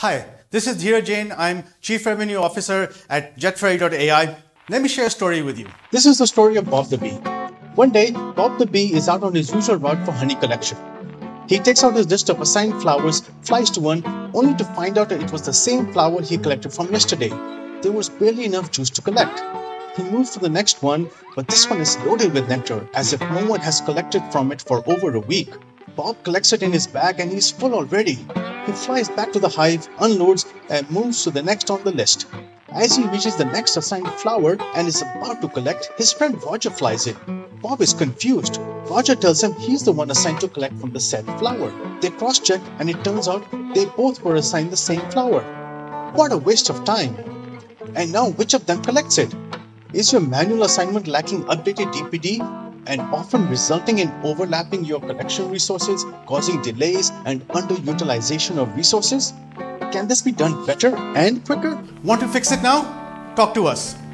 Hi, this is Dheeraj Jain. I'm Chief Revenue Officer at JetFerry.ai. Let me share a story with you. This is the story of Bob the Bee. One day, Bob the Bee is out on his usual route for honey collection. He takes out his list of assigned flowers, flies to one, only to find out that it was the same flower he collected from yesterday. There was barely enough juice to collect. He moved to the next one, but this one is loaded with nectar, as if no one has collected from it for over a week. Bob collects it in his bag and he's full already. He flies back to the hive, unloads, and moves to the next on the list. As he reaches the next assigned flower and is about to collect, his friend Roger flies in. Bob is confused. Roger tells him he's the one assigned to collect from the said flower. They cross-check and it turns out they both were assigned the same flower. What a waste of time! And now which of them collects it? Is your manual assignment lacking updated DPD and often resulting in overlapping your collection resources, causing delays and underutilization of resources? Can this be done better and quicker? Want to fix it now? Talk to us.